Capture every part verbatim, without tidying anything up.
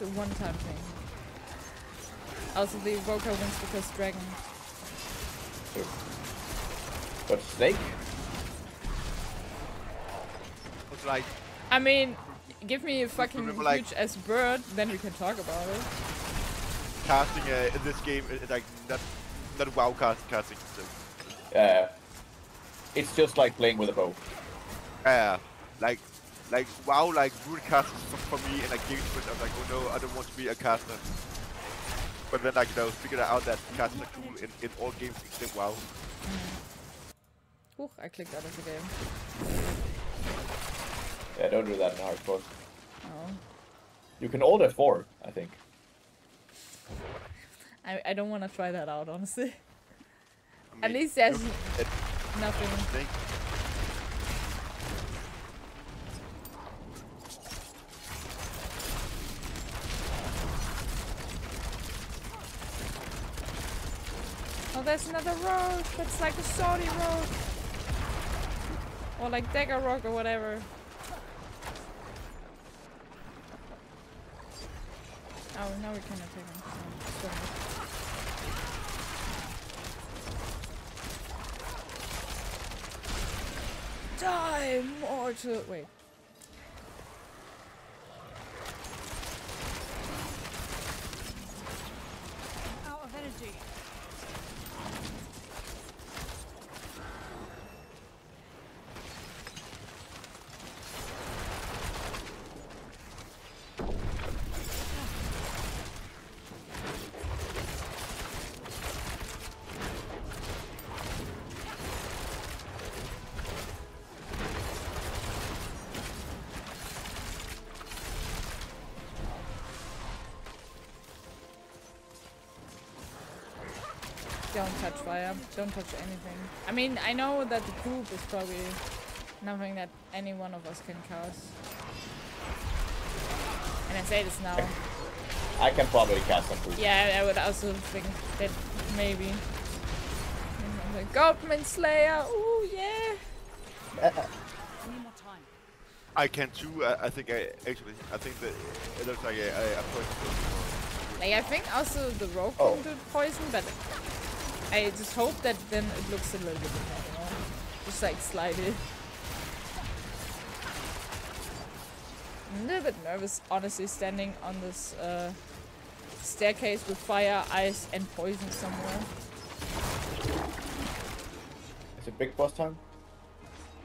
it's a one-time thing. Also, the Evoker wins because dragon. Sure. But snake? But like, I mean, give me a fucking huge like, ass bird, then we can talk about it. Casting uh, in this game is like not not WoW cast casting. So. Yeah, it's just like playing with a bow. Yeah, like like WoW like root cast for, for me, and like game switch. I'm like, oh no, I don't want to be a caster. But then like you know, figured out that casters are cool in in all games except WoW. Ooh, I clicked out of the game. Yeah, don't do that in hardcore. Oh. You can order four, I think. I I don't want to try that out, honestly. I mean, at least there's it, nothing. Oh, there's another rogue that's like a Saudi rogue. Or like Dagger Rock or whatever. Oh, now we can attack him. Oh, sorry. Die, mortal! Wait. I'm out of energy. Don't touch fire. Don't touch anything. I mean, I know that the poop is probably nothing that any one of us can cast. And I say this now. I can probably cast some poop. Yeah, I would also think that maybe. The Goblin Slayer! Ooh, yeah! Uh, I can too. I, I think I actually. I think that it looks like I. I, I like, I think also the rogue oh. can do poison, but. I just hope that then it looks a little bit more, you know? Just like slide it. I'm a little bit nervous, honestly, standing on this uh, staircase with fire, ice, and poison somewhere. Is it big boss time?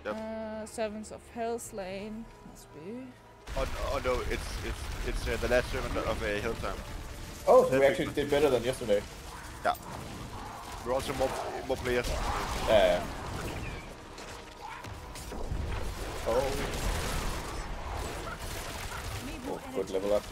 Yep. Uh, Servants of Hell's Lane, must be. Oh, oh no, it's it's it's uh, the last servant of uh, Hell's Lane. Oh, so we actually did better than yesterday. Yeah. We're also more, more players. Yeah. Oh. Oh, good level up.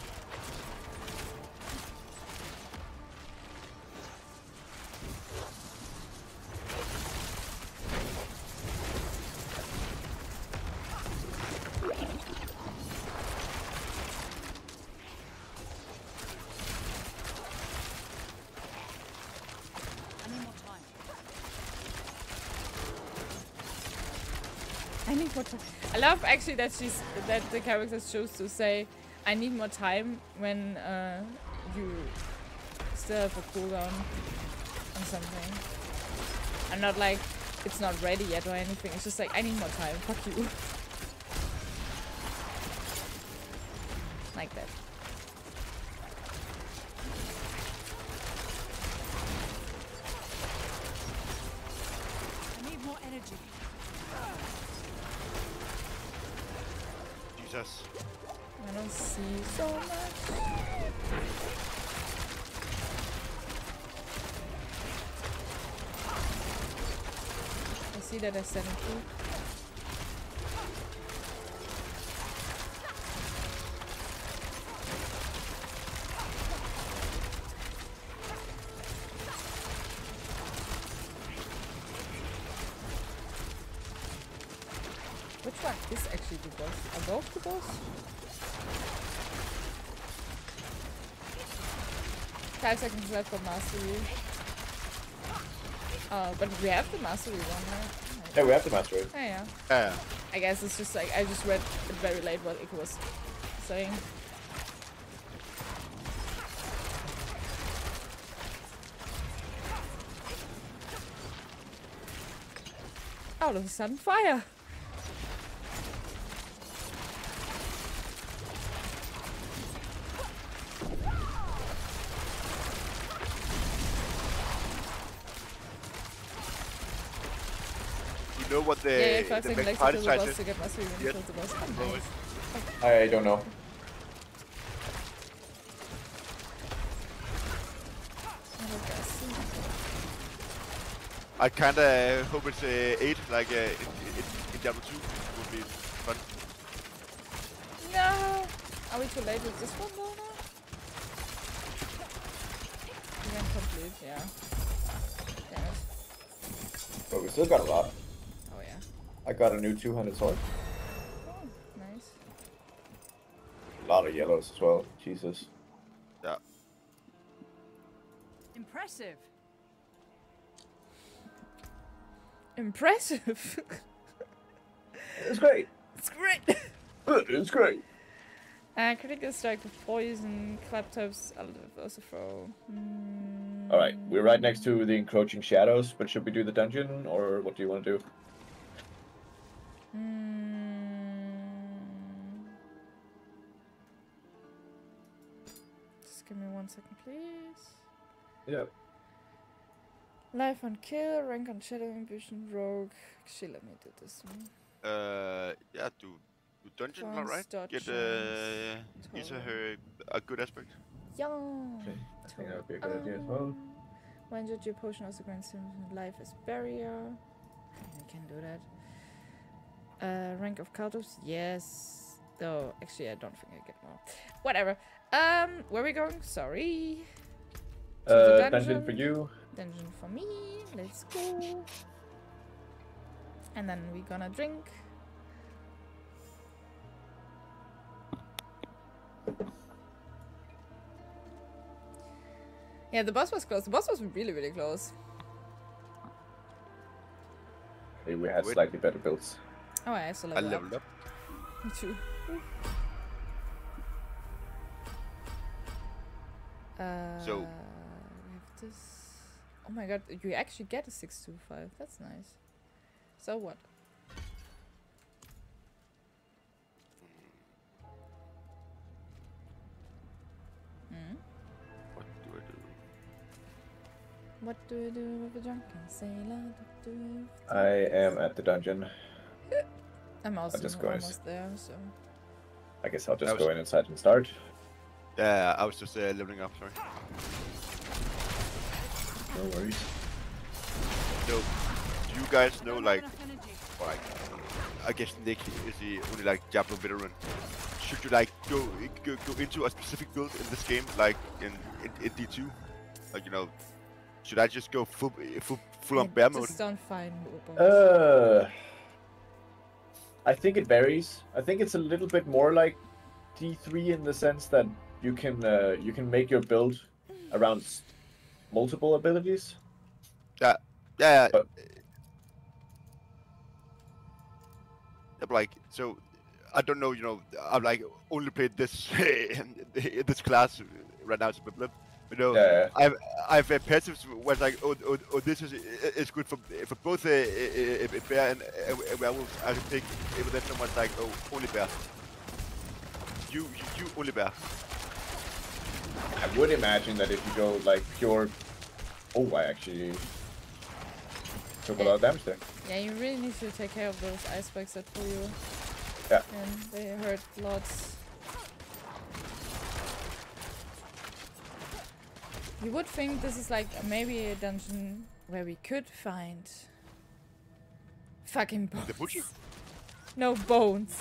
I love actually that she's that the characters chose to say, "I need more time" when uh, you still have a cooldown or something. I'm not like it's not ready yet or anything. It's just like I need more time. Fuck you. Like that. I need more energy. I don't see so much. I see that I sent it through. Above the boss? Five seconds left for mastery. Oh, but we have the mastery one, right? Yeah, we have the mastery. Oh, yeah. Yeah. I guess it's just like I just read it very late what Ikka was saying. out of the sudden fire. You know what the, yeah, yeah, the mech pilot tries to get my swing and killed the boss. I don't know. I kinda uh, hope it's uh, eight, like uh, in, in, in Diablo two would be fun. No! Are we too late with this one though now? We can complete, yeah. Damn. But we still got a lot. Oh yeah. I got a new two hundred sword. Oh, nice. A lot of yellows as well, Jesus. Yeah. Impressive. Impressive. It's great. It's great. It's great. Uh, critical strike with poison, claptraps, also throw. Mm. All right, we're right next to the encroaching shadows, but should we do the dungeon or what do you want to do? Mm. Just give me one second, please. Yeah. Life on kill, rank on shadow, ambition, rogue. Actually, let me do this one. Uh, yeah, do, do dungeon, all right? Get uh, Isa her a good aspect. Yeah. Okay, I think that would be a good idea as well. When you do your potion, also grants him life as barrier. I can do that. Uh, rank of Kaltos, yes. Though, actually, I don't think I get more. Whatever. Um, where are we going? Sorry. To uh, dungeon. dungeon for you. Dungeon for me, let's go. And then we're gonna drink. Yeah, the boss was close. The boss was really, really close. Hey, we had slightly better builds. Oh, I also leveled, I leveled up. up. Me too. Uh, so, we have this. Oh my god, you actually get a six two five. That's nice. So what? Mm. What do I do? What do I do with a drunken sailor? Do I, do I am at the dungeon. I'm also just going almost there, so... I guess I'll just go in inside and start. Yeah, I was just uh, leveling up, sorry. No worries. So, do you guys know, like, well, like, I guess Nick is the only, like, Diablo veteran. Should you, like, go go, go into a specific build in this game, like, in, in, in D two? Like, you know, should I just go full, full, full on bear mode? Just don't find uh, I think it varies. I think it's a little bit more like D three in the sense that you can, uh, you can make your build around... multiple abilities? Yeah, yeah, yeah. But, uh, like, so, I don't know, you know, I've, like, only played this this class right now, but, you know, yeah, yeah. I've, I've uh, passives where it's like, oh, oh, oh this is it's good for for both a uh, uh, bear and uh, werewolves. I think if there's someone's like, oh, only bear. You, you, you only bear. I would imagine that if you go like pure... Oh, I actually took yeah. a lot of damage there. Yeah, you really need to take care of those icebergs that pull you. Yeah. And they hurt lots. You would think this is like maybe a dungeon where we could find... fucking bones. The butcher? No bones.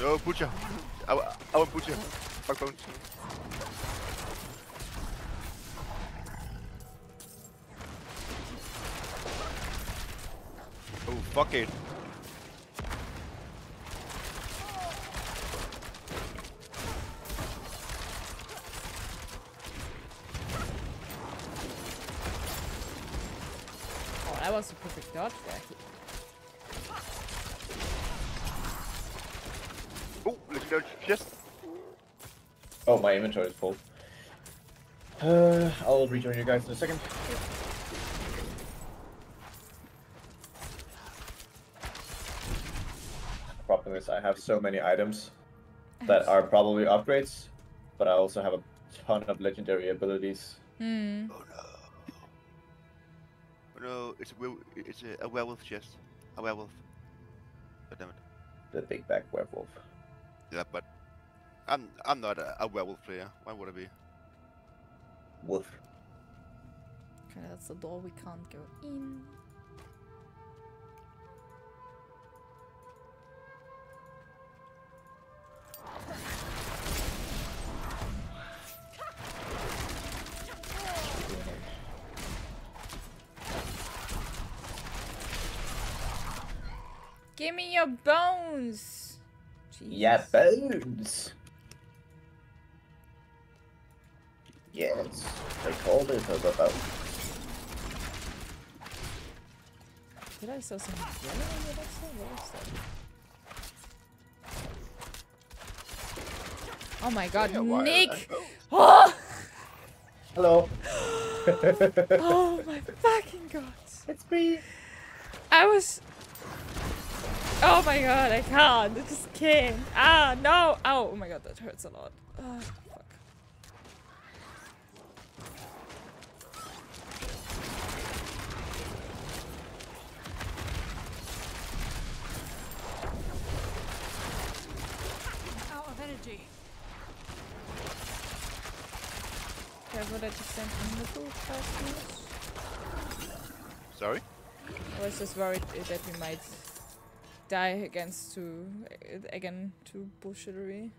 No butcher. Our, our butcher. Fuck bones. Oh, fuck it. Oh, that was a perfect dodge there. Oh, let's go just... Oh, my inventory is full. Uh, I'll rejoin you guys in a second. because I have so many items that are probably upgrades, but I also have a ton of legendary abilities. Mm. Oh no. Oh no, it's a, it's a, a werewolf chest. A werewolf. Oh, damn it. The big back werewolf. Yeah, but I'm I'm not a, a werewolf player. Why would I be? Wolf. Okay, that's the door we can't go in. Give me your bones! Jeez. Yeah, bones! Yes, they called it a bone. Did I saw some yellow? Did I saw what was that? Oh my god, yeah, Nick! Oh! Hello! Oh my fucking god! It's me! I was... Oh my god, I can't. I just can't. Ah, no. Ow. Oh my god, that hurts a lot. Oh, fuck. I'm out of energy. Okay, would I just send in the boot first? Sorry? I was just worried that we might die against to again to bullshittery.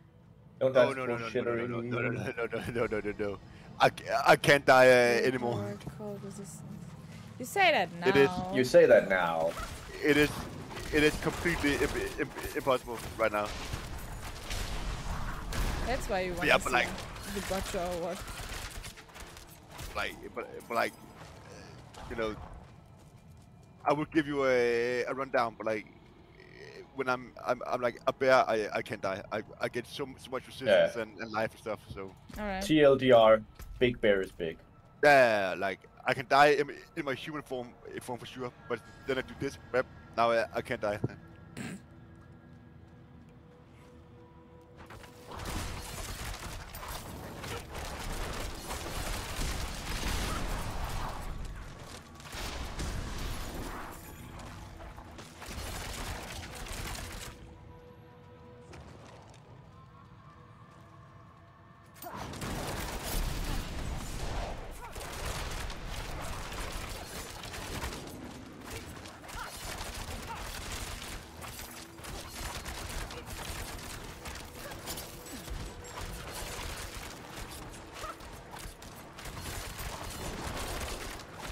Don't die to bullshittery. No, no, no, no, no, no, no, no, no. I, I can't die uh, anymore. You say that now. It is. You say that now. It is. It is completely imp imp impossible right now. That's why you want yeah, to like, the butcher or what? Like, but, but like, you know, I would give you a a rundown, but like. When I'm, I'm, I'm like a bear. I, I can't die. I, I get so, so much resistance yeah. and, and life and stuff. So all right. T L D R, big bear is big. Yeah, like I can die in, in my human form, form for sure. But then I do this. Now I, I can't die.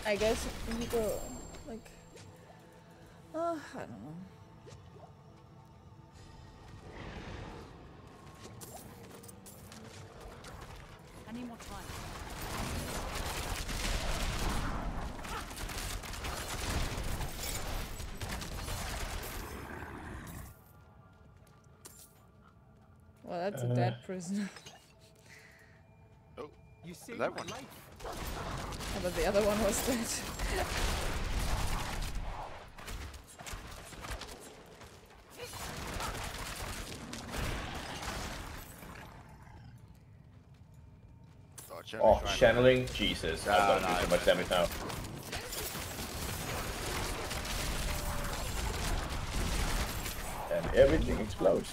I guess we go like, oh, I don't know. I need more time. Well, that's uh. a dead prisoner. Oh, you see that one. Life. Oh, but the other one was dead. Oh, channeling? Jesus, I don't do so much damage now. And everything explodes.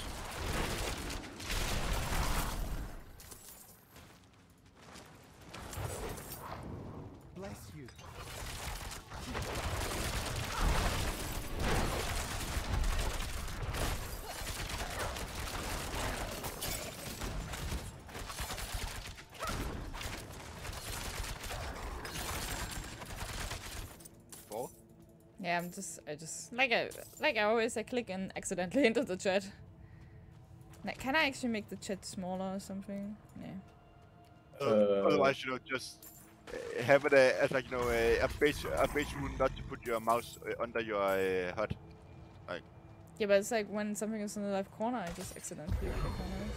Yeah, I'm just, I just, like I, like I always, I click and accidentally into the chat. Like, can I actually make the chat smaller or something? Yeah. Uh, uh, otherwise, you know, just have it a, as like, you know, a, a base, a base rule not to put your mouse under your uh, H U D. Like. Yeah, but it's like when something is in the left corner, I just accidentally click on it.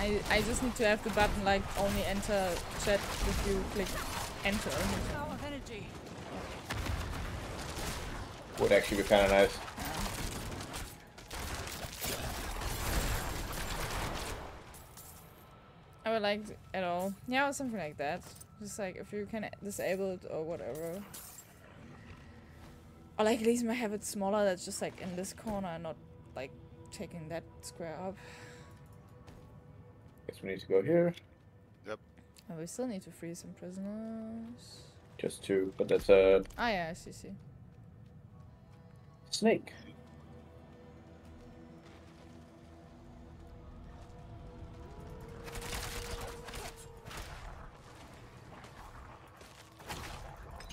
I, I just need to have the button like only enter chat if you click enter. Would actually be kind of nice. I would like at all. Yeah, or something like that. Just like if you can disable it or whatever. Or like at least my have it smaller, that's just like in this corner and not like taking that square up. Guess we need to go here. Yep. And we still need to free some prisoners. Just two, but that's a... Ah yeah, I see, see. Snake.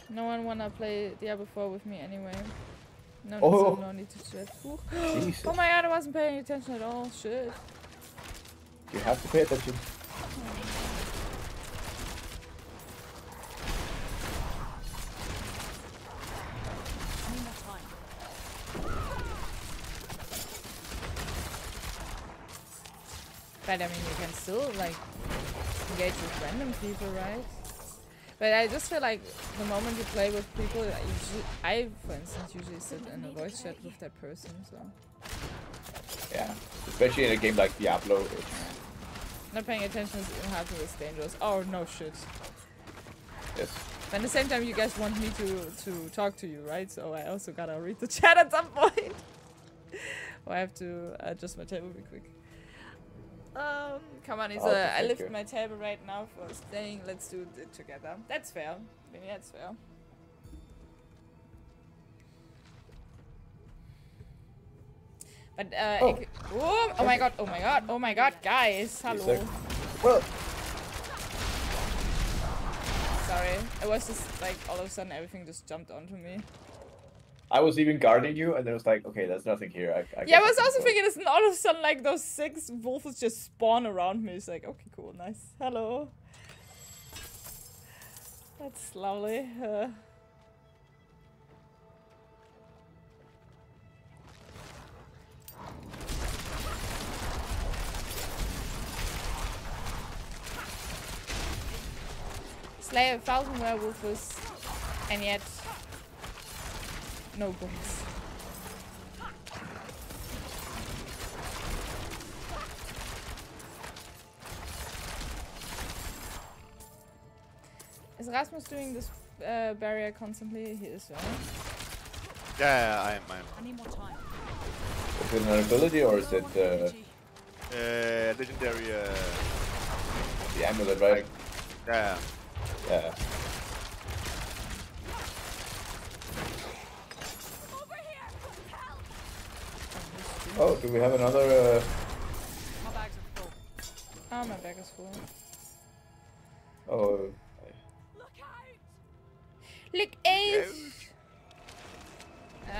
No one wanna play Diablo four with me anyway. No, oh. no need to sweat. Oh my god, I wasn't paying attention at all. Shit. You have to pay attention. But I mean, you can still like engage with random people, right? But I just feel like the moment you play with people, I, usually, I for instance, usually sit in a voice chat with that person, so... Yeah, especially in a game like Diablo. It's... Not paying attention is hard to, it's dangerous. Oh, no shit. Yes. But at the same time, you guys want me to, to talk to you, right? So I also gotta read the chat at some point. Or I have to adjust my table real quick. Um, come on, Isa. I lift you. my table right now for staying. Let's do it together. That's fair. I mean, that's fair. But, uh, oh. It, oh, oh my god, oh my god, oh my god, guys. Hello. Well. Sorry. It was just like all of a sudden everything just jumped onto me. I was even guarding you, and then I was like, okay, there's nothing here. I, I yeah, I was also thinking this, and all of a sudden, like, those six wolves just spawn around me. It's like, okay, cool, nice. Hello. That's lovely. Uh... Slay a thousand werewolves, and yet... No guns. Is Rasmus doing this uh, barrier constantly? He is, right? Yeah, I am. I, am. I need more time. Is it an ability or is it uh, uh, legendary? Uh, the amulet, right? Yeah. Yeah. Oh, do we have another? Uh... My bags are full. Ah, oh, my bag is full. Oh. Look out! Look out!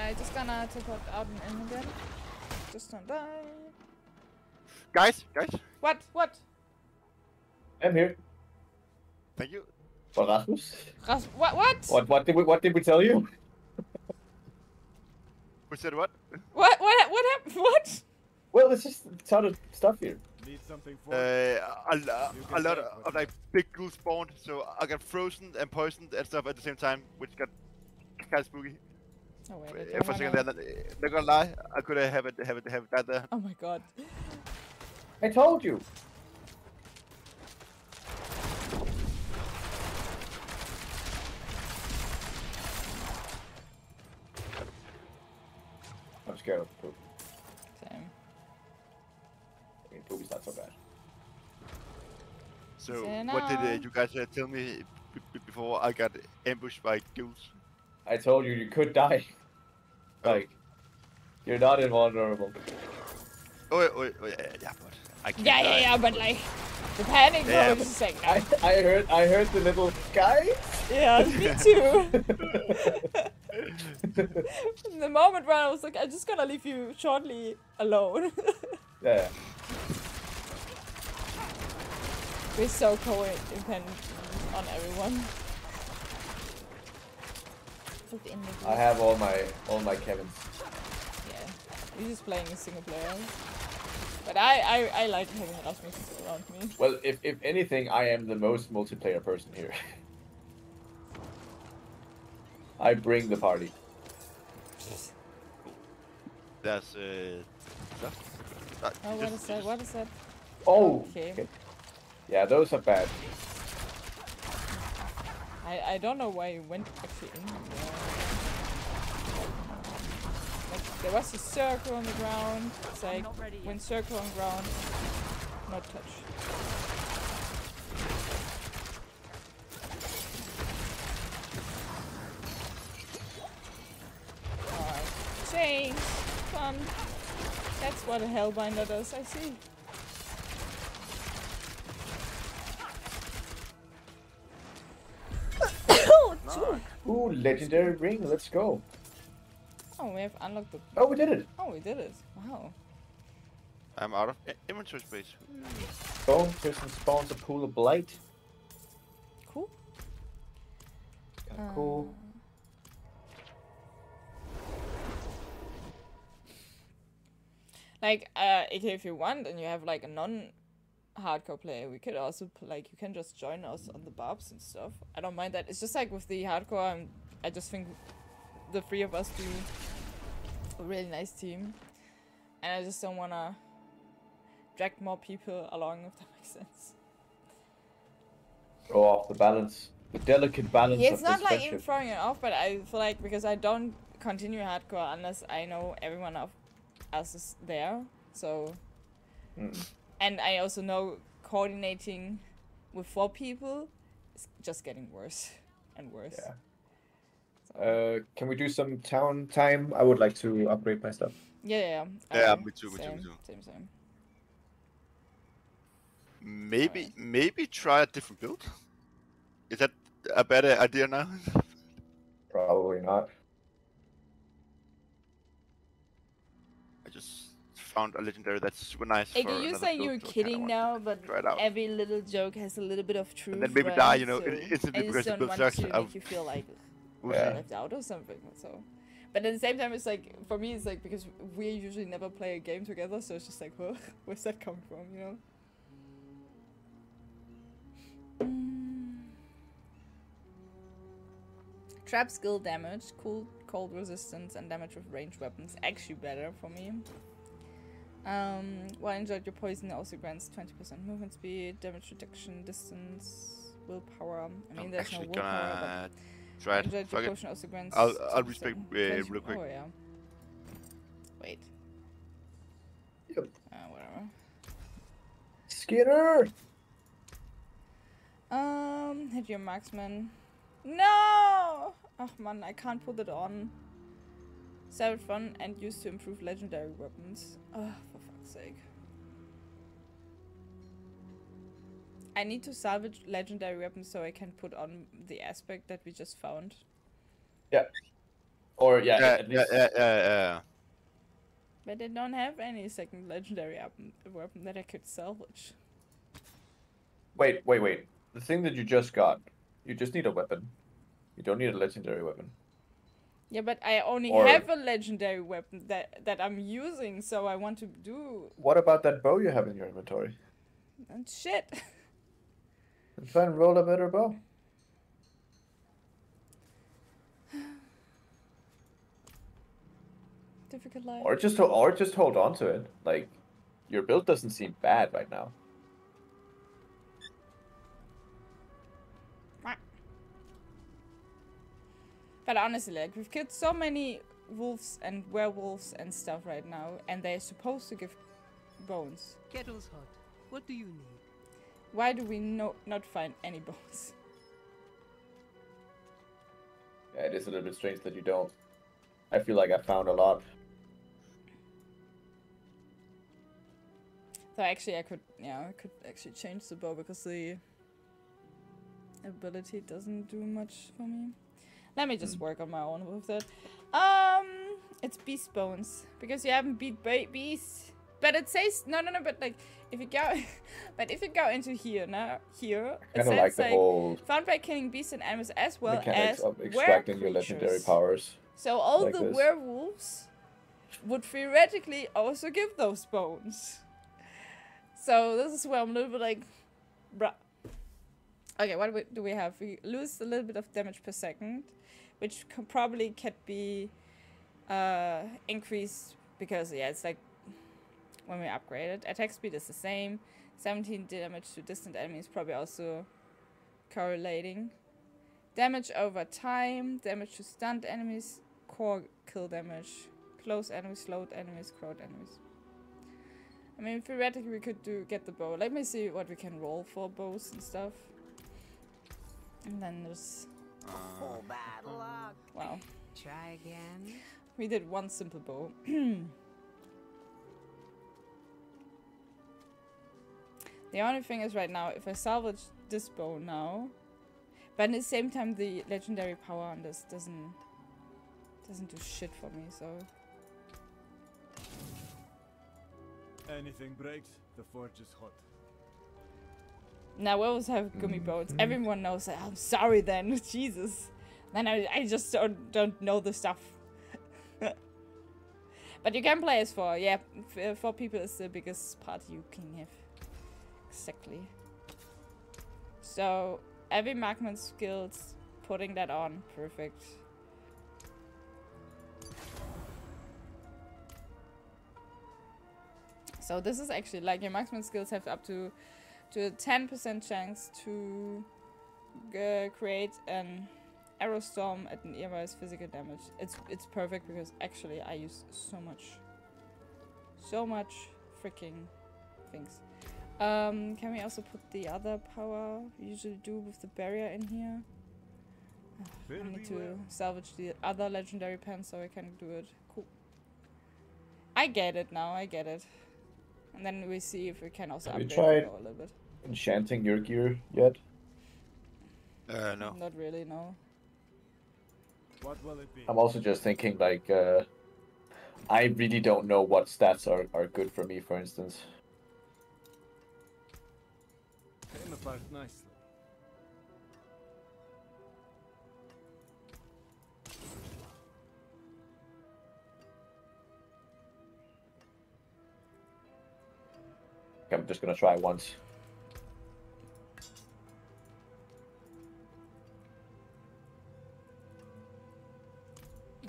I just gonna teleport out and in again. Just don't die. Guys, guys. What? What? I'm here. Thank you. For Rasmus. Ras what? What? What? What did we? What did we tell you? We said what? What? What? What happened? What? Well, it's just ton of stuff here. Need something for uh, a, a, a lot of, of like big ghouls spawned, so I got frozen and poisoned and stuff at the same time, which got kind of spooky. Oh wait, if I second, not, not gonna lie, I could have it, have it, have that there. Oh my god! I told you. I'm scared of poop. Same. I mean, poop is not so bad. So, what did uh, you guys uh, tell me b b before I got ambushed by ghouls? I told you you could die. Like, you're not invulnerable. Oh, wait, wait, wait, yeah, but I can't yeah, yeah, yeah, but like, the panic yeah, was just like... I, I, heard, I heard the little guy. Yeah, me too. From the moment when I was like, I'm just gonna leave you shortly alone. Yeah. We're so co-dependent on everyone. I have all my all my cabins. Yeah, we're just playing a single player. But I I, I like having Rasmus around me. Well, if if anything, I am the most multiplayer person here. I bring the party. Cool. That's uh, that, that, oh, what just, is that? What is that? Oh! Okay. Okay. Yeah, those are bad. I, I don't know why you went actually in there. Like, there was a circle on the ground. It's like, when circle on ground, not touch. Change! Fun! That's what a Hellbinder does, I see. Nice. Ooh, legendary ring, let's go! Oh, we have unlocked the... Oh, we did it! Oh, we did it, wow. I'm out of inventory space. Bone person spawns a pool of blight. Cool. Kinda cool. Uh... Like, uh, if you want, and you have like a non-hardcore player, we could also like you can just join us on the barbs and stuff. I don't mind that. It's just like with the hardcore, I'm, I just think the three of us do a really nice team, and I just don't wanna drag more people along, if that makes sense. Throw off the balance, the delicate balance. Yeah, it's not like even throwing it off, but I feel like because I don't continue hardcore unless I know everyone of. Is there, so mm. And I also know coordinating with four people is just getting worse and worse. Yeah. So. Uh, can we do some town time? I would like to upgrade my stuff. Yeah, yeah, yeah. Um, me too, me same, too, me too. Same, same. Maybe, right. Maybe try a different build. Is that a better idea now? Probably not. Just found a legendary that's super nice. Like, for you say you're kidding now, but every little joke has a little bit of truth. And then maybe die, you know, so instantly because it builds sucks. I just don't want to make you feel like yeah. left out or something. So, but at the same time, it's like for me, it's like because we usually never play a game together, so it's just like, well, where's that coming from, you know? Mm. Trap skill damage, cool. Cold resistance and damage with ranged weapons actually better for me. Um, while well, injured, your poison also grants twenty percent movement speed, damage reduction, distance, willpower. I mean, I'm there's no willpower. But try it. Injured, your it. Potion also grants. I'll, I'll respect uh, real quick. Oh, yeah. Wait. Yep. Uh, whatever. Skinner! Um, hit your marksman. No! Oh man, I can't put it on. Severed fun and used to improve legendary weapons. Oh, for fuck's sake. I need to salvage legendary weapons so I can put on the aspect that we just found. Yeah. Or, yeah, yeah, at least. yeah, yeah, yeah, yeah. But I don't have any second legendary weapon that I could salvage. Wait, wait, wait. The thing that you just got, you just need a weapon. You don't need a legendary weapon. Yeah, but I only or... have a legendary weapon that that I'm using, so I want to do... What about that bow you have in your inventory? And shit! And try and roll a better bow. Difficult life. Or just, or just hold on to it. Like, your build doesn't seem bad right now. But honestly, like, we've killed so many wolves and werewolves and stuff right now, and they're supposed to give bones. Kettle's hot. What do you need? Why do we no not find any bones? Yeah, it is a little bit strange that you don't. I feel like I found a lot. So actually, I could, yeah, I could actually change the bow because the ability doesn't do much for me. Let me just work on my own with that. Um, it's beast bones because you haven't beat beasts. But it says no, no, no. But like, if you go, but if you go into here now, here it says like, like whole found by killing beasts and animals as well as of extracting your legendary powers. So all like the this. werewolves would theoretically also give those bones. So this is where I'm a little bit like, bruh. Okay, what do we have? We lose a little bit of damage per second. which can probably can be uh, increased because, yeah, it's like when we upgrade it. Attack speed is the same. seventeen damage to distant enemies probably also correlating. Damage over time, damage to stunned enemies, core kill damage, close enemies, slowed enemies, crowd enemies. I mean, theoretically we could do get the bow. Let me see what we can roll for bows and stuff. And then there's oh, bad luck. Wow. Try again. We did one simple bow. The only thing is right now, if I salvage this bow now, but at the same time the legendary power on this doesn't doesn't do shit for me, so. Anything breaks, the forge is hot. Now we always have gummy boats. Mm-hmm. Everyone knows that. I'm sorry then, Jesus. Then I, I just don't, don't know the stuff. But you can play as four. Yeah, f four people is the biggest party you can have. Exactly. So, every marksman skills, putting that on, perfect. So this is actually, like, your marksman skills have up to to a ten percent chance to uh, create an arrow storm at nearby physical damage. It's it's perfect because actually I use so much, so much freaking things. Um, can we also put the other power we usually do with the barrier in here? Oh, I need to salvage the other legendary pen so I can do it. Cool. I get it now, I get it. And then we see if we can also upgrade it a little bit. Enchanting your gear yet? Uh, no. Not really, no. What will it be? I'm also just thinking, like, uh, I really don't know what stats are, are good for me, for instance. Came apart nicely. I'm just gonna try once.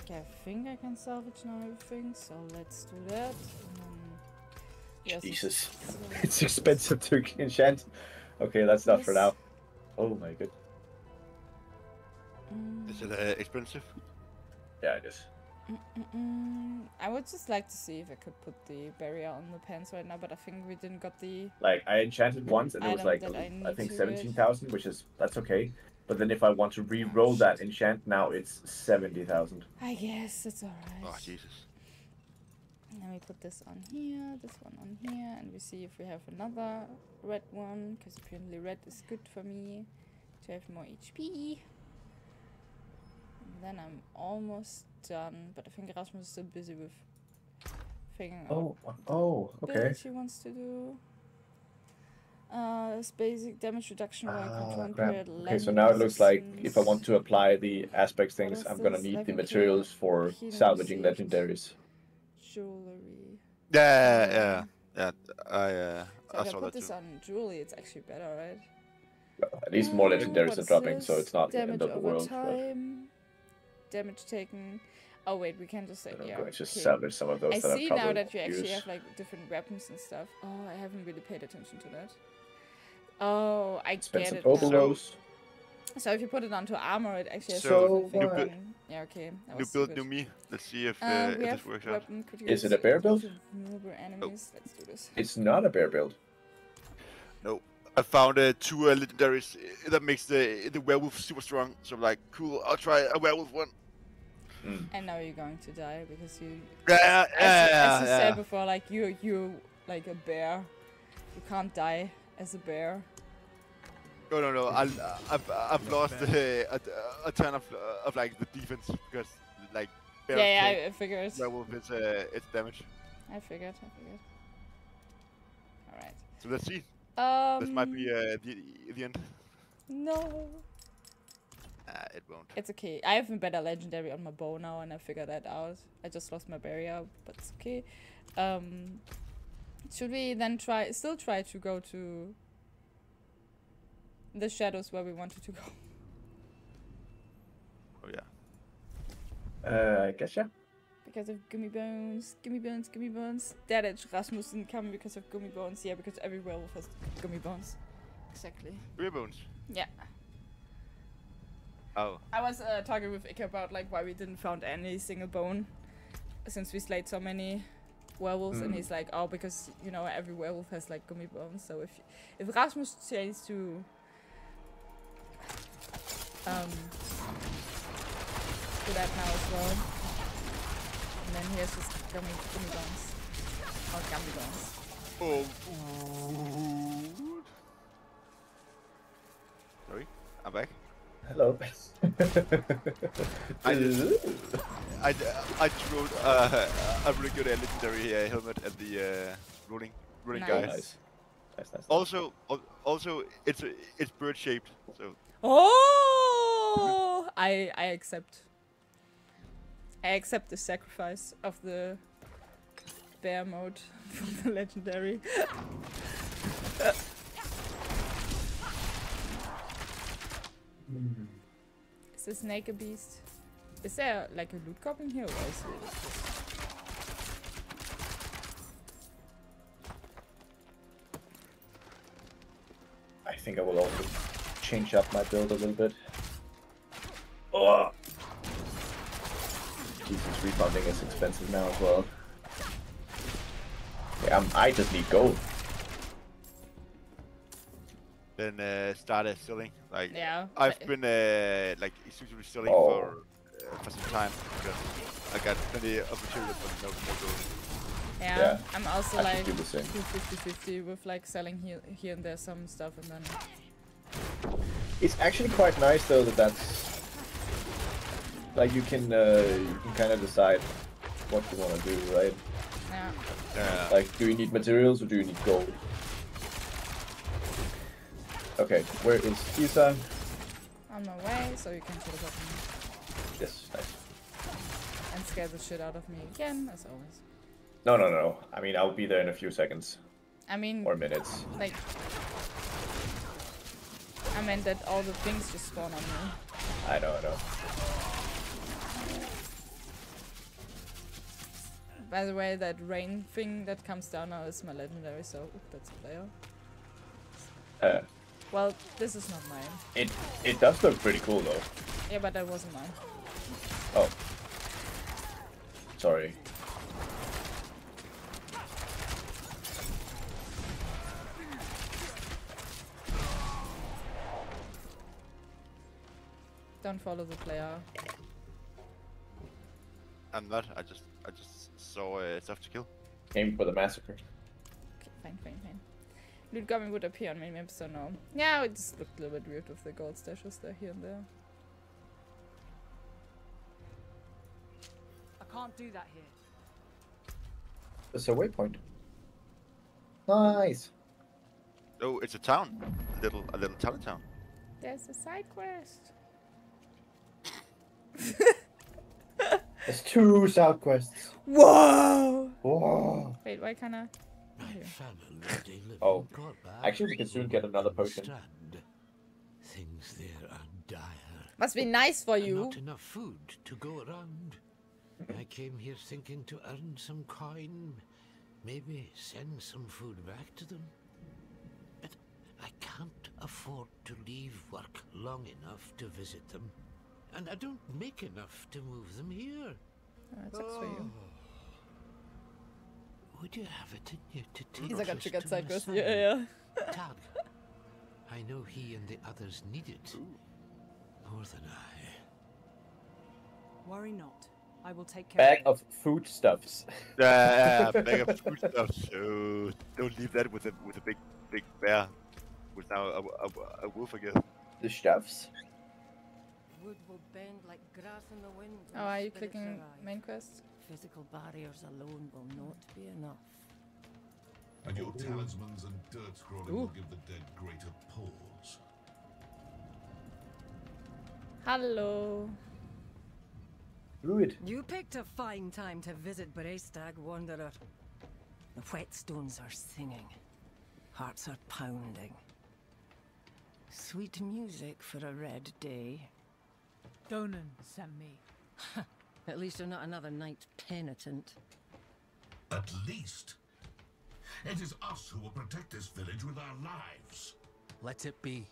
Okay, I think I can salvage now everything, so let's do that. And then... yes, Jesus, it's, it's, it's expensive to enchant. Okay, that's yes. Not for now. Oh my god. Mm. Is it uh, expensive? Yeah, it is. Mm -mm -mm. I would just like to see if I could put the barrier on the pens right now, but I think we didn't got the... Like, I enchanted once and it was like, I, I think seventeen thousand, which is, that's okay. But then if I want to re-roll oh, that enchant, now it's seventy thousand. I guess, it's alright. Oh, Jesus. Let me put this on here, this one on here, and we see if we have another red one, because apparently red is good for me to have more H P. Then I'm almost done, but I think Rasmus is still busy with figuring oh, out oh, okay. What she wants to do. Uh, this basic damage reduction while ah, controlling period. Okay, so now it looks like if I want to apply the aspects things, I'm gonna need the materials for salvaging legendaries. Jewelry. Yeah, yeah, yeah. yeah I, uh, so I if saw I put that this too. on jewelry, it's actually better, right? Well, at least more legendaries are dropping, this? so it's not the end of the world. Damage taken. Oh wait, we can just like yeah. Just okay. salvage some of those. I that see now that you actually use. have like different weapons and stuff. Oh, I haven't really paid attention to that. Oh, I Expensive get it overloads. now. So if you put it onto armor, it actually. Has so new build. Yeah, okay. New build, new me. Let's see if, uh, uh, if this works out. Is it a bear build? Enemies. Oh. Let's do this. It's not a bear build. No. I found uh, two uh, legendaries that makes the the werewolf super strong. So I'm like, cool, I'll try a werewolf one. Mm. And now you're going to die because you, yeah, as, yeah, as, as you yeah. said before, like you you like a bear, you can't die as a bear. No, no, no. I I've, I've lost uh, a, a ton of uh, of like the defense because like bear yeah, yeah I figured werewolf is uh, it's damage. I figured, I figured. All right. So let's see. Um, this might be uh, the, the end. No. Uh, it won't. It's okay. I have a better legendary on my bow now and I figured that out. I just lost my barrier, but it's okay. Um, should we then try, still try to go to the shadows where we wanted to go? Oh yeah. Uh, I guess, yeah. Because of gummy bones, gummy bones, gummy bones. That edge Rasmus didn't come because of gummy bones. Yeah, because every werewolf has gummy bones. Exactly. Gummy bones? Yeah. Oh. I was uh, talking with Ikka about like why we didn't found any single bone since we slayed so many werewolves, mm. and he's like, oh, because, you know, every werewolf has like gummy bones. So if if Rasmus changed to um to that now as well, and then here's just gummy gummy bones or gummy bones. Oh. Sorry, I'm back. Hello. I, did, I I rolled uh, a really good legendary uh, helmet at the uh, rolling rolling nice. guys. Nice. Nice, nice, also, nice. also it's it's bird shaped. So. Oh, I I accept. I accept the sacrifice of the bear mode from the legendary. Mm-hmm. Is the snake a beast? Is there like a loot cop in here? Or is it I think I will also change up my build a little bit. Oh! Jesus, rebounding is expensive now as well. Yeah, I'm, I just need gold. Then uh, started selling. Like yeah, I've been uh, like exclusively selling oh. for uh, for some time. I got plenty of material, but no more gold. Yeah, yeah, I'm also I like fifty fifty with like selling here, here and there some stuff, and then it's actually quite nice though that that's like you can uh, you can kind of decide what you want to do, right? Yeah. yeah. Like, do you need materials or do you need gold? Okay, where is Isa? On my way, so you can sort of help me. Yes, nice. And scare the shit out of me again, as always. No, no, no. I mean, I'll be there in a few seconds. I mean... Or minutes. Like... I meant that all the things just spawn on me. I know, I know. By the way, that rain thing that comes down now is my legendary, so... Oop, that's a player. Uh... Well, this is not mine. It it does look pretty cool though. Yeah, but that wasn't mine. Oh. Sorry. Don't follow the player. I'm not. I just I just saw uh, stuff to kill. Aim for the massacre. Okay, fine, fine, fine. Loot Gummy would appear on main map, so no. Yeah, it just looked a little bit weird with the gold stashes there, here and there. I can't do that here. There's a waypoint. Nice! Oh, it's a town. A little, a little town town. There's a side quest. There's two side quests. Whoa! Whoa! Wait, why can't I... Oh, actually, we can soon get another potion. Things there are dire. Must be nice for you. Not enough food to go around. I came here thinking to earn some coin, maybe send some food back to them. But I can't afford to leave work long enough to visit them, and I don't make enough to move them here. Oh, that sucks for you. Would you have it in you to take He's us to side my son, yeah, yeah. Tag? I know he and the others need it more than I. Worry not. I will take care bag of, of foodstuffs. Yeah, bag of foodstuffs. Oh, don't leave that with a with a big big bear. With now a, a, a wolf again. The stuffs. Wood will bend like grass in the wind. Oh, are you clicking main quest? Physical barriers alone will not be enough. And your talismans and dirt scrolling will give the dead greater pause. Hello. Rude. You picked a fine time to visit Breistag, Wanderer. The whetstones are singing. Hearts are pounding. Sweet music for a red day. Donan sent me. At least I'm not another knight penitent. At least? It is us who will protect this village with our lives. Let it be.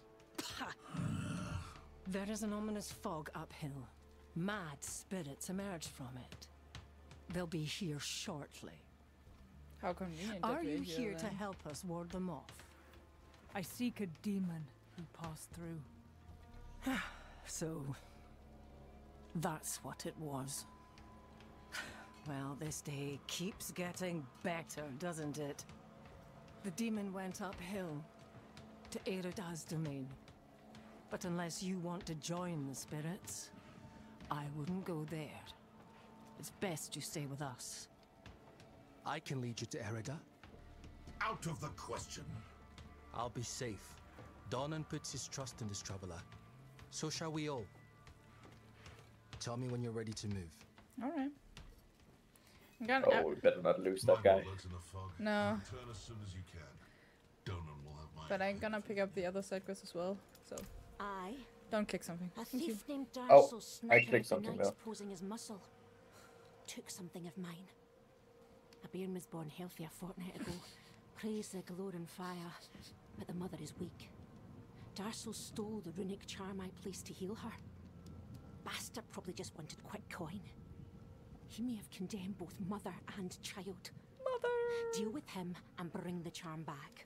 There is an ominous fog uphill. Mad spirits emerge from it. They'll be here shortly. How convenient. Are you here then? To help us ward them off? I seek a demon who passed through. So, that's what it was. Well, this day keeps getting better, doesn't it? The demon went uphill to Erida's domain. But unless you want to join the spirits, I wouldn't go there. It's best you stay with us. I can lead you to Erida. Out of the question. I'll be safe. Donan puts his trust in this traveler. So shall we all. Tell me when you're ready to move. All right. I'm gonna oh, we better not lose that guy. No. Turn as soon as you can. Donan will have my but I'm gonna pick up the other side quest as well. So. I. Don't click something. A thief named oh, I clicked something now. Posing his muscle. Took something of mine. A bairn was born healthy a fortnight ago. Praise the glowing fire, but the mother is weak. Darso stole the runic charm I placed to heal her. Bastard probably just wanted quick coin. He may have condemned both mother and child. Mother! Deal with him and bring the charm back.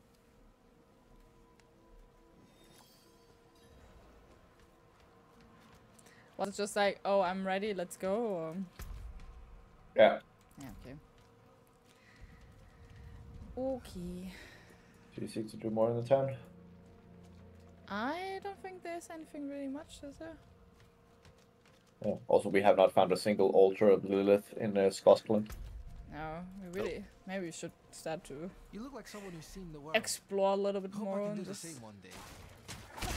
Was it just like, oh, I'm ready, let's go? Or... Yeah. Yeah, okay. Okay. Do you seek to do more in the town? I don't think there's anything really much, is there? Yeah. Also, we have not found a single altar of Lilith in uh, Scotland. No, we really. Oh. Maybe we should start to you look like someone who's seen the world. Explore a little bit Hope more. I can on do this. The same one day.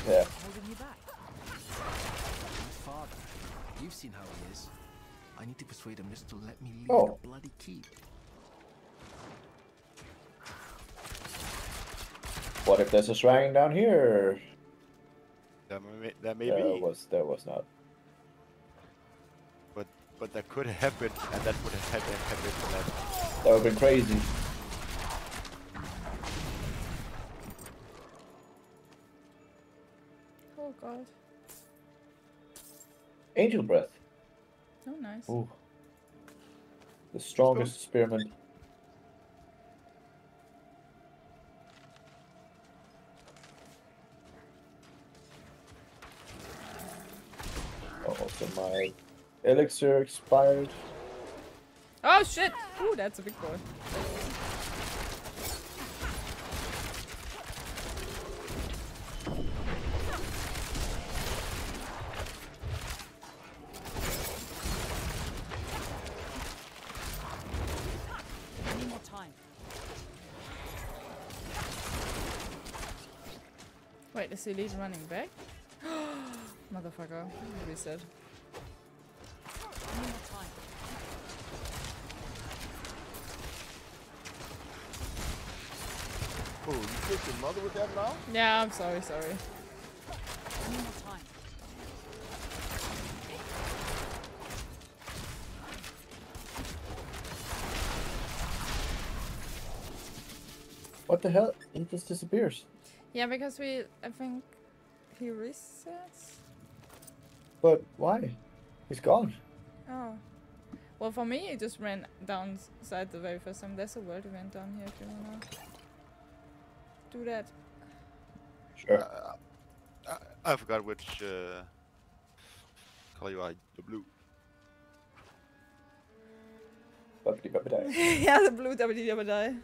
Yeah. Holding you back. Father, you've seen how he is. I need to persuade him just to let me leave oh. the bloody key. What if there's a shrine down here? That may, that may there be. Was, there was not. But but that could have been, and that would have happened. That would have been crazy. Oh god. Angel breath. Oh nice. Ooh. The strongest oh. spearman. Also, my elixir expired. Oh shit! Ooh, that's a big boy. Any more time? Wait, is Elise running back? Motherfucker, reset. Oh, you kicked your mother with that now? Yeah, I'm sorry, sorry. What the hell? It just disappears. Yeah, because we, I think, he resets. But why? He's gone. Oh. Well, for me, it just ran downside the very first time. There's a world event down here if you wanna do that. Sure. Uh, I, I forgot which uh, color you are. The blue. Yeah, the blue W D W D.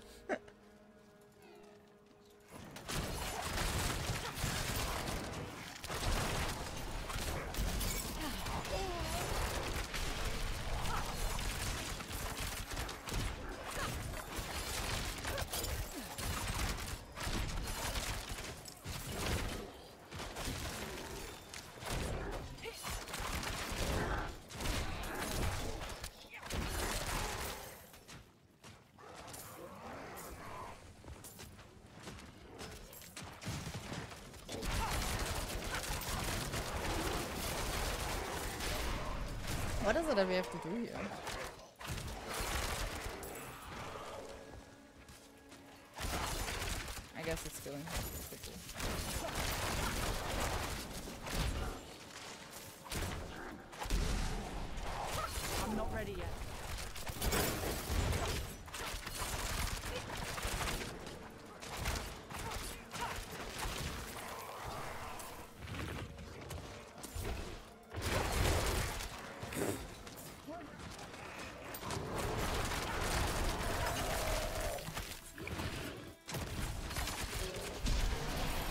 What is it that we have to do here? I guess it's going quickly. I'm not ready yet.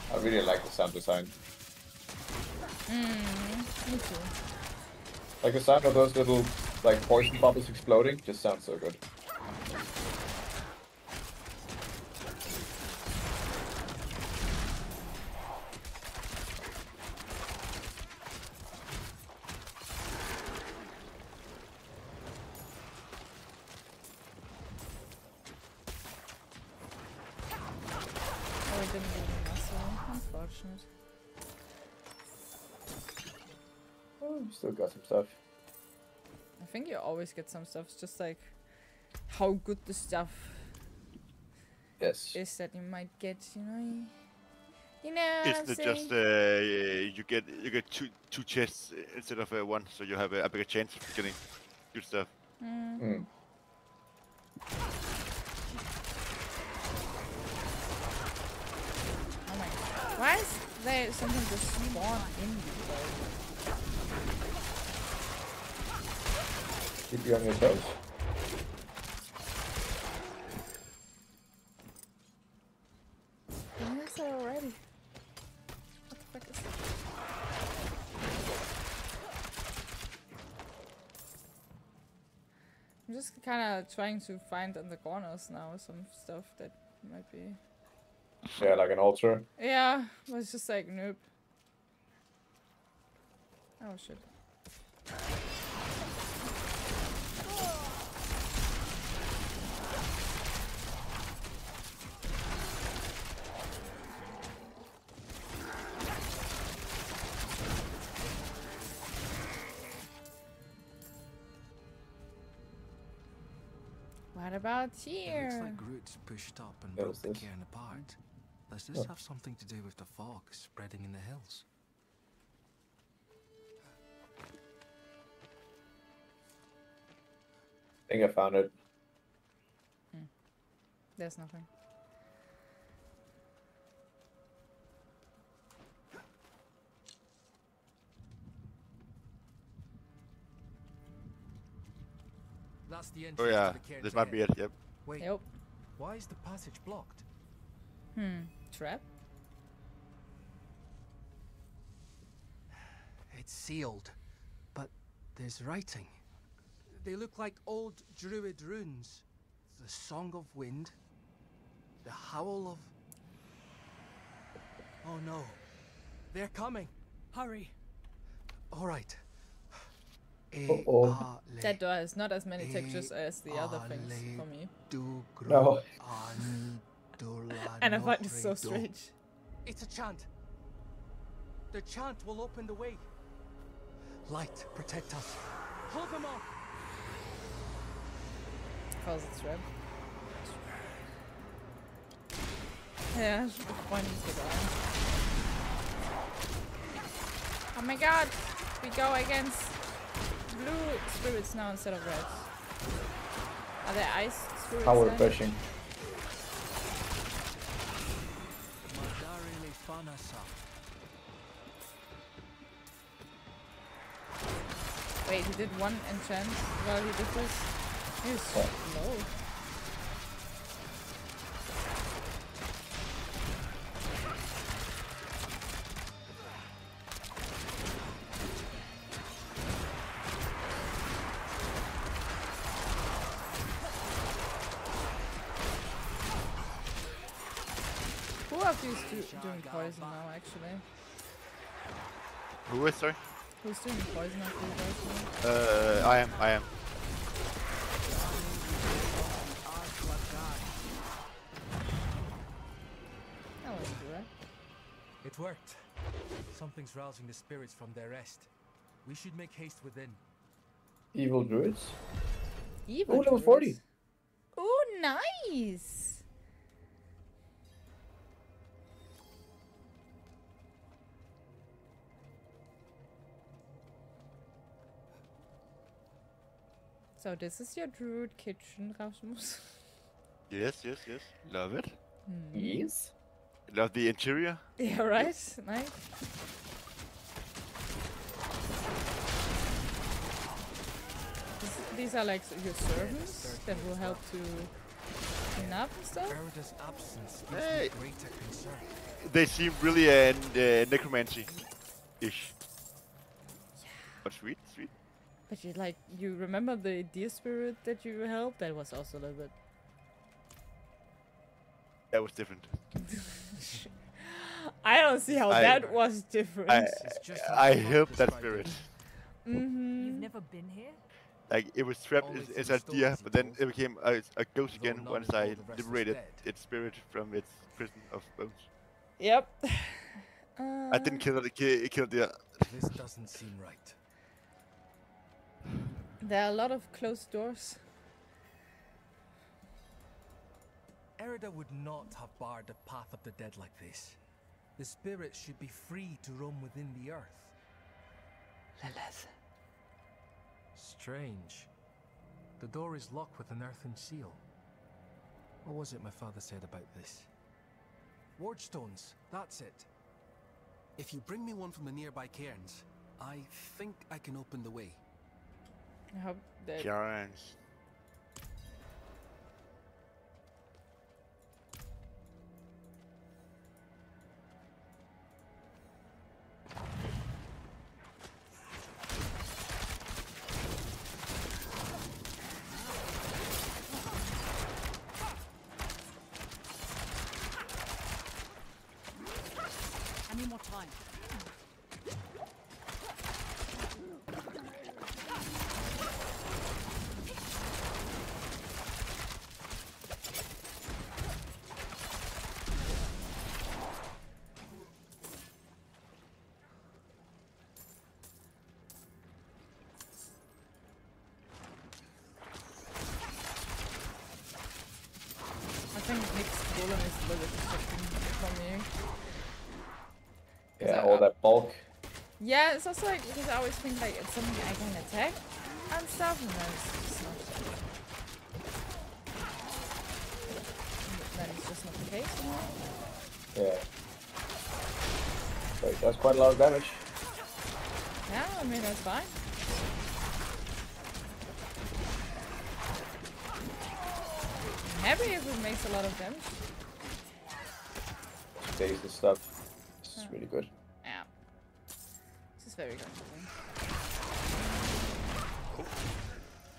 I really like the sound design. Mm, me too. Like the sound of those little like poison bubbles exploding just sounds so good. Stuff. I think you always get some stuff. It's just like how good the stuff yes. is that you might get, you know. You know. It's just uh, you get you get two two chests instead of uh, one, so you have a, a bigger chance of getting good stuff. Mm. Mm. Oh my God! Why is there something just spawn in you? Keep you on your toes. Where is it already? What the fuck is that? I'm just kind of trying to find in the corners now some stuff that might be... Yeah, like an altar? Yeah, but it's just like, nope. Oh shit. About here. It looks like roots pushed up and broke the cairn apart. Does this have something to do with the fog spreading in the hills? I think I found it. Hmm. There's nothing. That's the entrance. Oh yeah, to the this might be it, yep. Wait, yep. Why is the passage blocked? Hmm, trap? It's sealed, but there's writing. They look like old druid runes. The Song of Wind, the Howl of... Oh no, they're coming. Hurry. All right. Uh -oh. That door has not as many textures as the other things for me. No. And I find it so strange. It's a chant. The chant will open the way. Light, protect us. Hold them off. How's it red? Yeah, I should be pointing to that. Oh my God! We go against blue spirits now instead of red. Are there ice spirits? How refreshing. Wait, he did one enchant while he did this? He was so low. Doing poison now, actually. Who is, sorry? Who's doing poison after you guys? Uh, I am, I am. That was good, right? It worked. Something's rousing the spirits from their rest. We should make haste within. Evil druids. Evil oh, level forty. Oh, nice. So this is your druid kitchen, Rasmus. Yes, yes, yes. Love it. Mm. Yes. Love the interior. Yeah, right. Yes. Nice. This, these are like your servants that will help to clean up and stuff. Hey. They seem really uh, uh, necromancy-ish. Yeah. But sweet, sweet. But you like you remember the deer spirit that you helped? That was also a little bit. That was different. I don't see how I, that was different. I, I, I helped that spirit. Mm-hmm. You've never been here? Like it was trapped as, as a deer, but then it became a, a ghost again once I liberated its spirit from its prison of bones. Yep. Uh, I didn't kill it. It killed the. This doesn't seem right. There are a lot of closed doors. Eridu would not have barred the path of the dead like this. The spirits should be free to roam within the earth. Lilith. Strange. The door is locked with an earthen seal. What was it my father said about this? Wardstones, that's it. If you bring me one from the nearby cairns, I think I can open the way. I hope that... Cairns. I think Nick's golem is a little bit distracting from you. Yeah, all that bulk. Yeah, it's also like, because I always think like it's something I can attack and stuff, and then it's just not. Then it's just not the case anymore. Yeah. Wait, that's quite a lot of damage. Yeah, I mean, that's fine. Happy if it makes a lot of damage. Stays the stuff. This is oh. really good. Yeah. This is very good. Cool.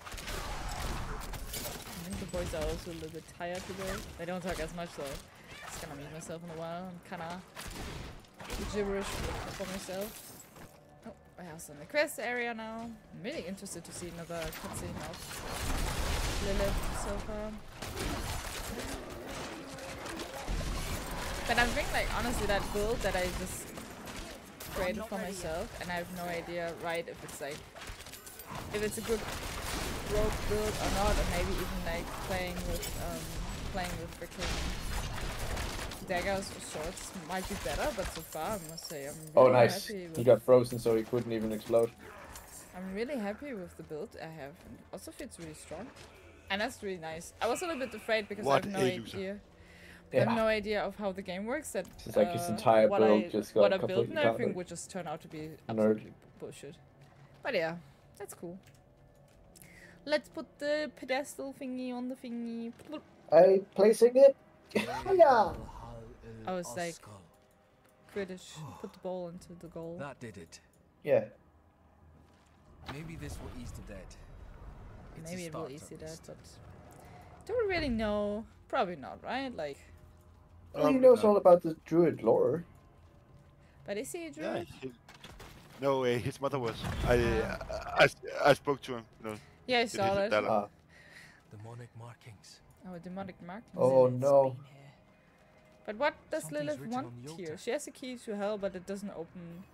I think the boys are also a little bit tired today. They don't talk as much, so I'm just gonna mute myself in a while. I'm kinda gibberish for myself. Oh, I have some in the quest area now. I'm really interested to see another cutscene of Lilith so far. But I think, like, honestly, that build that I just created for myself, and I have no idea, right, if it's like if it's a good rogue build or not, or maybe even like playing with um, playing with freaking daggers or swords might be better. But so far, I must say, I'm really oh nice. Happy with he got frozen, so he couldn't even explode. I'm really happy with the build I have. Also, feels really strong. And that's really nice. I was a little bit afraid because what I have no idea. Yeah. I have no idea of how the game works. That it's uh, like his entire what build I, just got what I built and everything would just turn out to be absolutely bullshit. But yeah, that's cool. Let's put the pedestal thingy on the thingy. I'm placing it. Yeah. I was like, British, put the ball into the goal. That did it. Yeah. Maybe this will ease the dead. Maybe it will easy that, but do we really know? Probably not, right? Like, well, he knows all about the druid lore. But is he a druid? Yeah, he... No, uh, his mother was. I, uh, I, I, I spoke to him. No. Yeah, I saw that. Ah. Demonic markings. Oh, demonic markings. Oh no. But what does Something's Lilith want here? She has a key to hell, but it doesn't open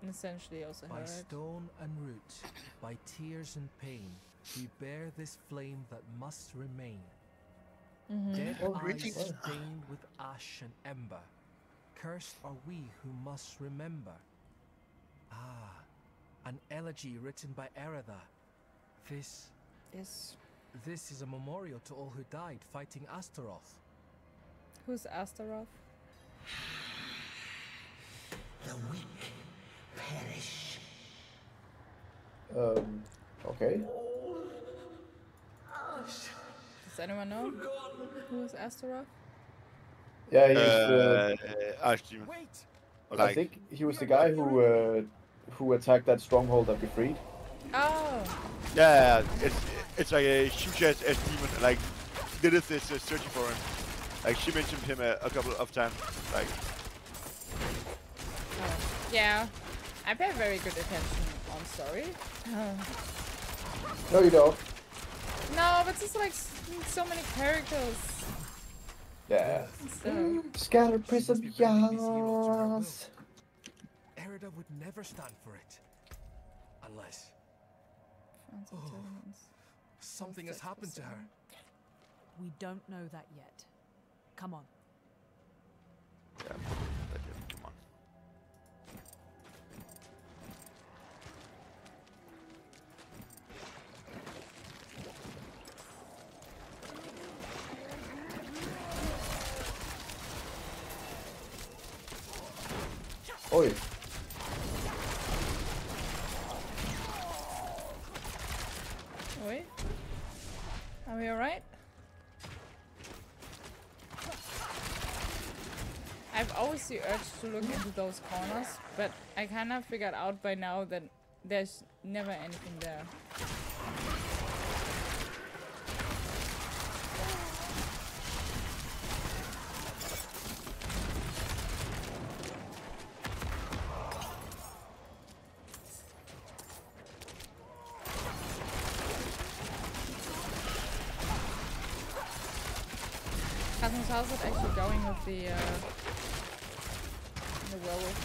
And essentially also by hurt. Stone and root, by tears and pain, we bear this flame that must remain. Mm-hmm. Dead oh, eyes stained with ash and ember, cursed are we who must remember. Ah, an elegy written by Eridu. This... Yes. This is a memorial to all who died fighting Astaroth. Who's Astaroth? The weak perish. Um, okay. Does anyone know who is Astaroth? Yeah, he's uh, uh, Ash Demon. Wait. Like, I think he was the guy who uh, who attacked that stronghold that we freed. Oh. Yeah, it's it's like a huge ass Ash Demon. Like Lilith is uh, searching for him. Like she mentioned him a, a couple of times. Like. Oh. Yeah, I pay very good attention. I'm sorry. No, you don't. No, but it's like so many characters. Yeah. So. Scatter prism, yes. Eridu would never stand for it, unless oh, something has happened to her. We don't know that yet. Come on. Yeah, come on. Oi. Oi. Are we alright? I've always the urge to look into those corners, but I kind of figured out by now that there's never anything there. How's it actually going with the uh, the werewolf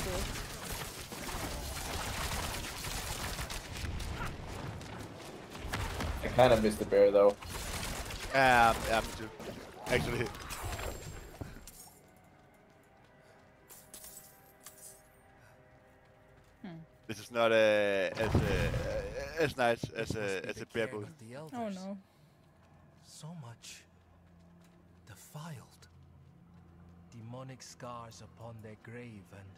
group? I kind of missed the bear though. Ah, uh, I'm too. Actually. Hmm. This is not uh, as uh, as nice as a uh, as a bear book. Oh no. So much. Defiled, demonic scars upon their grave and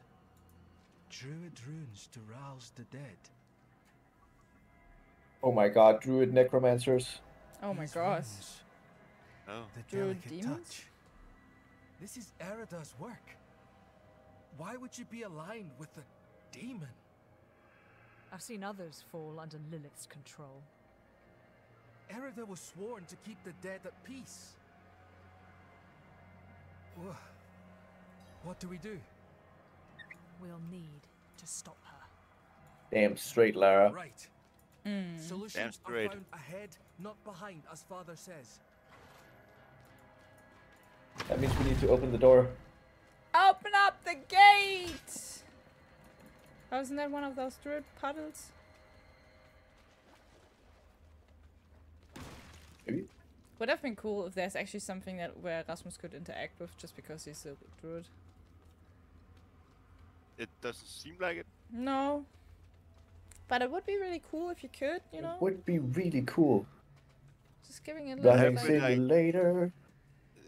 druid runes to rouse the dead. Oh my god, druid necromancers. Oh my gosh. Oh. The druid demons? Touch. This is Erida's work. Why would you be aligned with a demon? I've seen others fall under Lilith's control. Eridu was sworn to keep the dead at peace. What do we do? We'll need to stop her. Damn straight, Lara. Right. Mm. Solutions Damn straight. Are found ahead, not behind, as Father says. That means we need to open the door. Open up the gate! Wasn't that one of those druid puddles? Maybe. Would have been cool if there's actually something that where Rasmus could interact with just because he's a druid. It doesn't seem like it. No. But it would be really cool if you could, you know? It would be really cool. Just giving it a little bit like, like, later.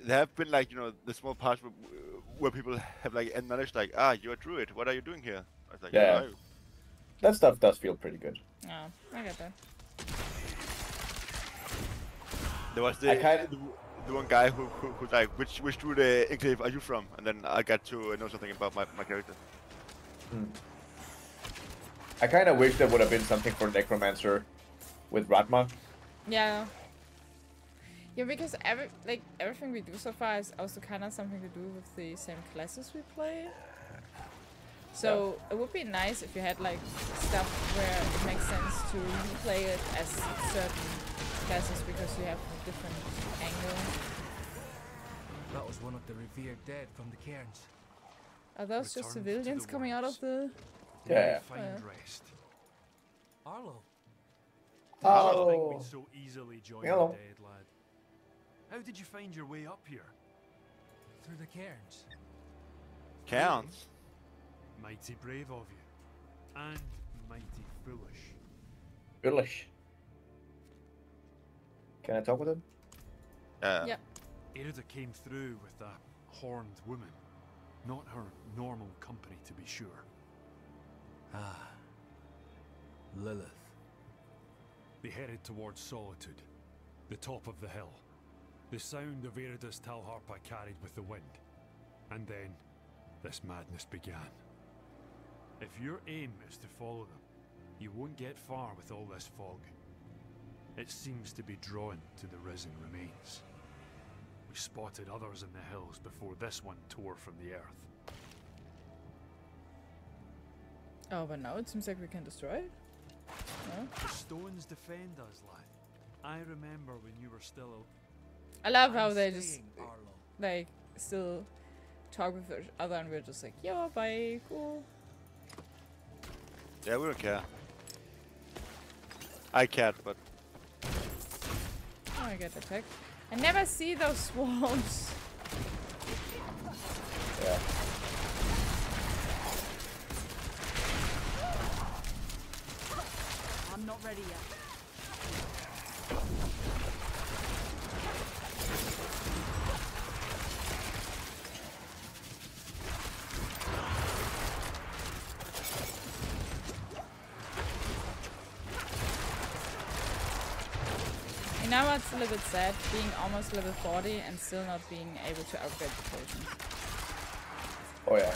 There have been like, you know, the small parts where, where people have like acknowledged like, ah, you're a druid, what are you doing here? I was like, yeah. Oh. That stuff does feel pretty good. Yeah, I get that. There was the, kinda, the, the one guy who, who, who like, which which druid uh, enclave are you from? And then I got to know something about my, my character. Hmm. I kind of wish there would have been something for Necromancer with Ratma. Yeah. Yeah, because every like everything we do so far is also kind of something to do with the same classes we play. So yeah. It would be nice if you had like stuff where it makes sense to replay it as certain classes because you have a different angle. That was one of the revered dead from the cairns. Are those Return just civilians coming out of the Yeah. Find rest. Arlo. Arlo. We'd so easily join the dead, lad. How did you find your way up here? Through the cairns. Cairns? Mighty brave of you. And mighty foolish. Foolish. Can I talk with him? Uh. Yeah. Eridu came through with that horned woman. Not her normal company, to be sure. Ah. Lilith. They headed towards Solitude, the top of the hill. The sound of Eridu's Talharpa carried with the wind. And then, this madness began. If your aim is to follow them, you won't get far with all this fog. It seems to be drawn to the risen remains. We spotted others in the hills before this one tore from the earth. Oh, but now it seems like we can destroy it. No? The stones defend us, lad. I remember when you were still a... I love how I'm they just, Arlo. like, still talk with each other and we're just like, yeah, bye, cool. Yeah, we don't care. I can't, but... Oh, I get attacked. I never see those swarms. Yeah. I'm not ready yet. You know what's a little bit sad? Being almost level forty and still not being able to upgrade the potion. Oh yeah.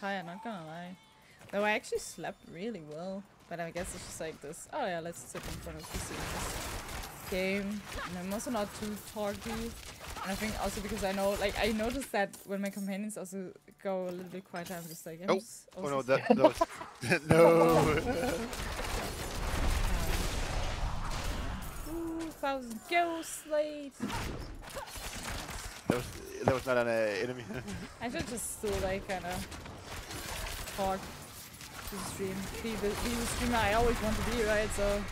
Tired, not gonna lie. Though I actually slept really well, but I guess it's just like this. Oh yeah, let's sit in front of the game. And I'm also not too talky. And I think also because I know, like, I noticed that when my companions also go a little bit quieter, I'm just like, I'm oh. Just oh no, that, that was no. Ooh, thousand ghosts late. That was that was not an uh, enemy. I should just still like kind of. Hard to stream, be the, be the streamer I always want to be, right? So